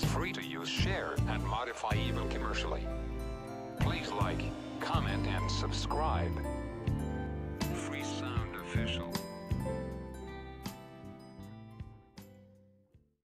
was free to use, share, and modify even commercially. Please like, comment, and subscribe. Free Sound Official.